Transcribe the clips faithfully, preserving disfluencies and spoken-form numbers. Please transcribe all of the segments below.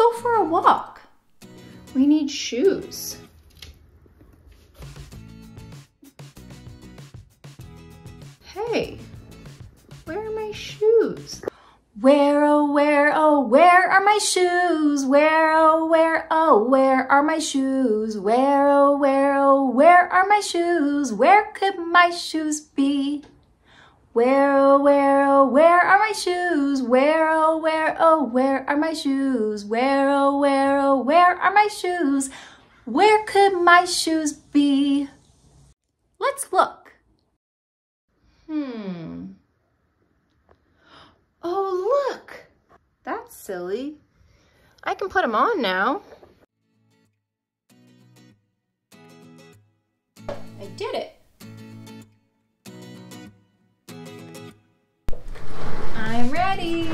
go for a walk. We need shoes. Hey, where are my shoes? Where, oh, where, oh, where are my shoes? Where, oh, where, oh, where are my shoes? Where, oh, where, oh, where are my shoes? Where could my shoes be? Where, oh, where, oh, where are my shoes? Where, oh, where, oh, where are my shoes? Where, oh, where, oh, where are my shoes? Where could my shoes be? Let's look. Hmm. Oh, look. That's silly. I can put them on now. I did it. I'm ready.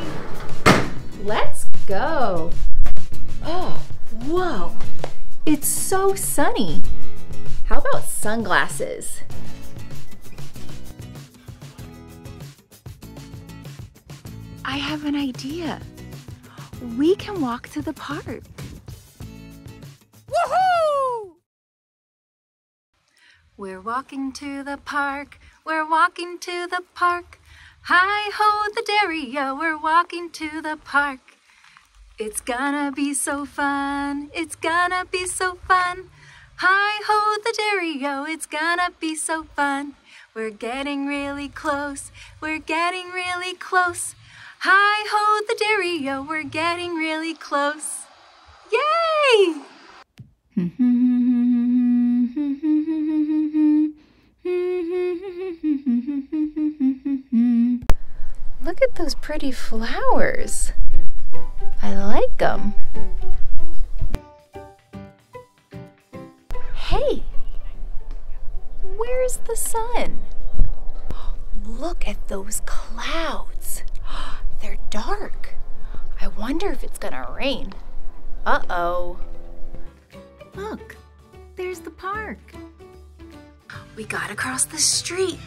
Let's go. Oh, whoa. It's so sunny. How about sunglasses? I have an idea. We can walk to the park. Woohoo! We're walking to the park. We're walking to the park. Hi-ho the dairy-o, we're walking to the park. It's gonna be so fun. It's gonna be so fun. Hi-ho the dairy-o, it's gonna be so fun. We're getting really close. We're getting really close. Hi-ho the dairy-o, we're getting really close. Yay! Look at those pretty flowers. I like them. Hey, where's the sun? Look at those clouds. They're dark. I wonder if it's gonna rain. Uh-oh. Look, there's the park. We gotta cross the street.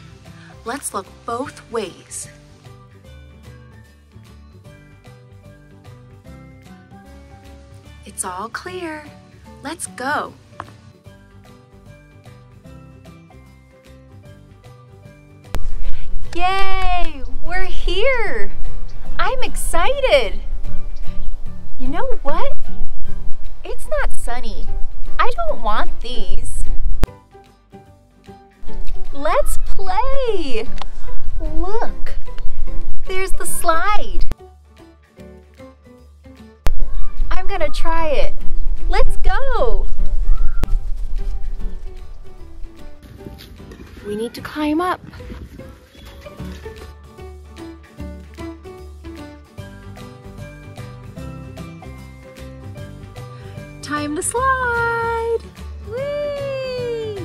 Let's look both ways. It's all clear. Let's go. Yay! We're here! I'm excited! You know what? It's not sunny. I don't want these. Let's play! Look! There's the slide. I'm gonna try it. Let's go! We need to climb up. Time to slide! Whee!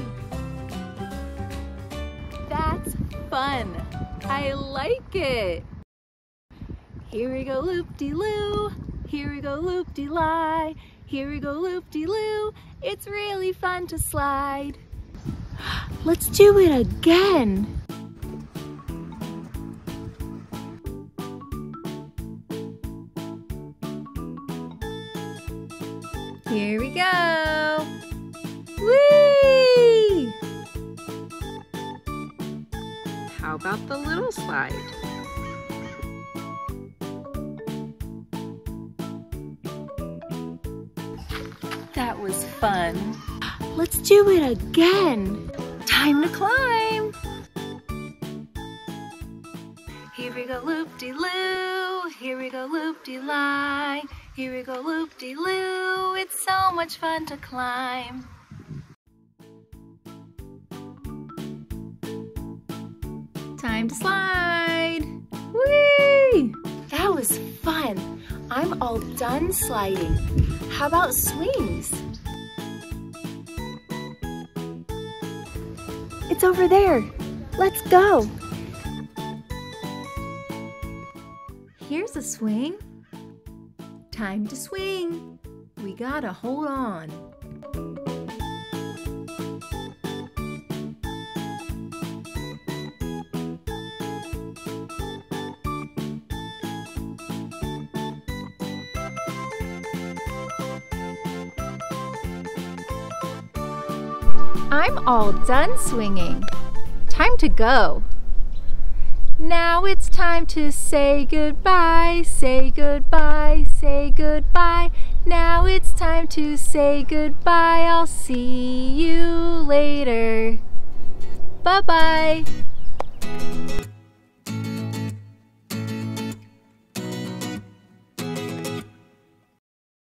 That's fun! I like it! Here we go loop-de-loo! Here we go loop-de-lie! Here we go loop-de-loo! It's really fun to slide! Let's do it again! Here we go! Whee! How about the little slide? That was fun. Let's do it again! Time to climb! Here we go loop-de-loo! Here we go loop-de-lie! Here we go loop-de-loo, it's so much fun to climb. Time to slide! Whee! That was fun! I'm all done sliding. How about swings? It's over there. Let's go! Here's a swing. Time to swing. We gotta hold on. I'm all done swinging. Time to go. Now it's time to say goodbye, say goodbye, say goodbye. Now it's time to say goodbye. I'll see you later. Bye-bye.